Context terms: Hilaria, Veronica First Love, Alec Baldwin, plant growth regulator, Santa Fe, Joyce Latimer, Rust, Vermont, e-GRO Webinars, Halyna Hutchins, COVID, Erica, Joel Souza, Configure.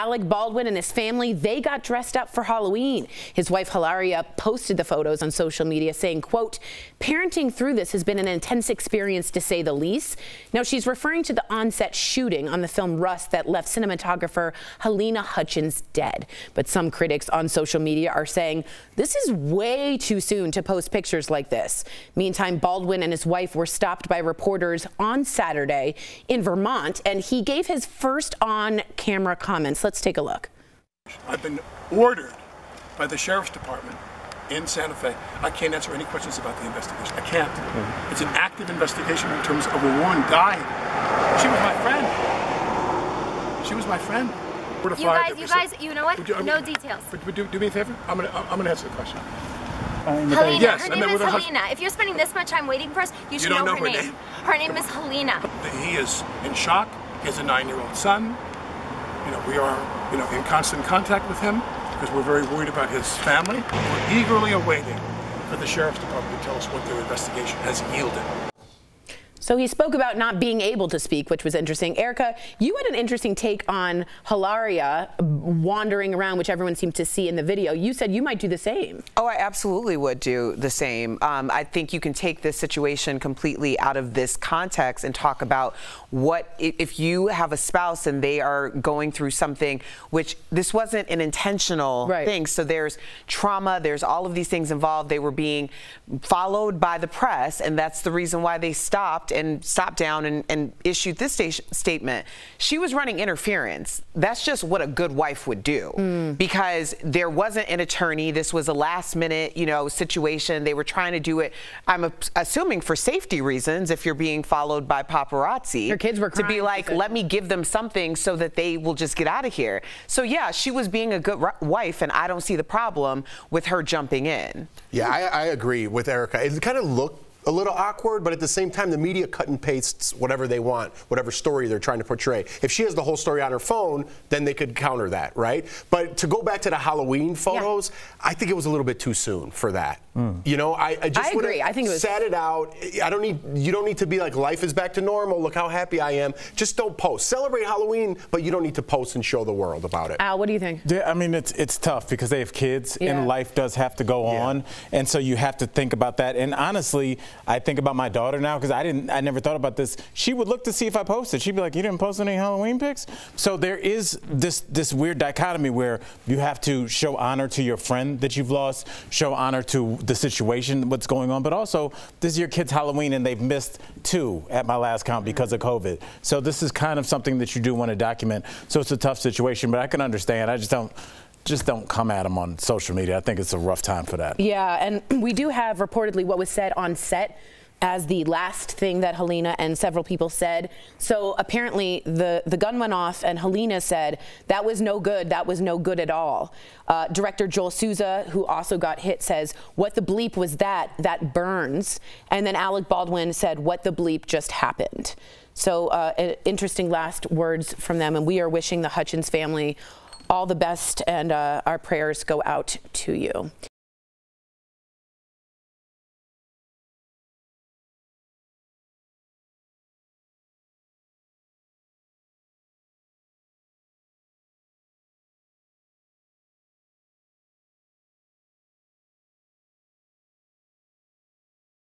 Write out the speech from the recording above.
Alec Baldwin and his family, they got dressed up for Halloween. His wife Hilaria posted the photos on social media saying, quote, parenting through this has been an intense experience to say the least. Now she's referring to the on-set shooting on the film Rust that left cinematographer Halyna Hutchins dead. But some critics on social media are saying this is way too soon to post pictures like this. Meantime, Baldwin and his wife were stopped by reporters on Saturday in Vermont, and he gave his first on-camera comments. Let's take a look. I've been ordered by the sheriff's department in Santa Fe. I can't answer any questions about the investigation. I can't. It's an active investigation in terms of a woman dying. She was my friend. She was my friend. You guys, you know what? No details. But do me a favor. I'm gonna answer the question. Halyna. Yes, her name is Halyna. If you're spending this much time waiting for us, you should know her name. Her name is Halyna. He is in shock. He has a 9-year-old son. You know, we are, you know, in constant contact with him because we're very worried about his family. We're eagerly awaiting for the sheriff's department to tell us what their investigation has yielded. So he spoke about not being able to speak, which was interesting. Erica, you had an interesting take on Hilaria wandering around, which everyone seemed to see in the video. You said you might do the same. Oh, I absolutely would do the same. I think you can take this situation completely out of this context and talk about what if you have a spouse and they are going through something, which this wasn't an intentional thing. So there's trauma, there's all of these things involved. They were being followed by the press, and that's the reason why they stopped and stopped down and issued this statement. She was running interference. That's just what a good wife would do because there wasn't an attorney. This was a last minute, you know, situation. They were trying to do it, I'm assuming, for safety reasons if you're being followed by paparazzi. Her kids were crying. To be like, let me give them something so that they will just get out of here. So yeah, she was being a good wife, and I don't see the problem with her jumping in. Yeah, I agree with Erica. It kind of looked a little awkward, but at the same time, the media cut and pastes whatever they want, whatever story they're trying to portray. If she has the whole story on her phone, then they could counter that, right? But to go back to the Halloween photos, I think it was a little bit too soon for that. You know, I just would have sat it out. You don't need to be like, life is back to normal, look how happy I am. Just don't post. Celebrate Halloween, but you don't need to post and show the world about it. Al, what do you think? Yeah, I mean, it's tough because they have kids and life does have to go on, and so you have to think about that. And honestly, I think about my daughter now because I never thought about this. She would look to see if I posted. She'd be like, you didn't post any Halloween pics? So there is this weird dichotomy where you have to show honor to your friend that you've lost, show honor to the situation, what's going on, but also this is your kid's Halloween and they've missed 2 at my last count because of COVID. So this is kind of something that you do want to document. So it's a tough situation, but I can understand. I just don't come at them on social media. I think it's a rough time for that. Yeah, and we do have reportedly what was said on set as the last thing that Halyna and several people said. So apparently the gun went off and Halyna said, that was no good, that was no good at all. Director Joel Souza, who also got hit, says, what the bleep was that? That burns. And then Alec Baldwin said, what the bleep just happened. So interesting last words from them, and we are wishing the Hutchins family all the best, and our prayers go out to you.